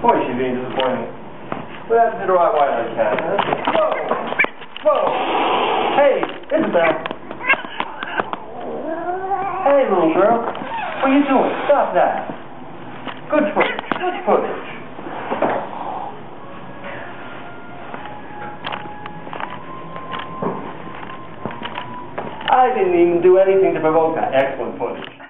Boy, she's being disappointing. Well, that's the right way I can. Whoa! Whoa! Hey, Isabel! Hey, little girl. What are you doing? Stop that. Good footage. Good footage. I didn't even do anything to provoke that. Excellent footage.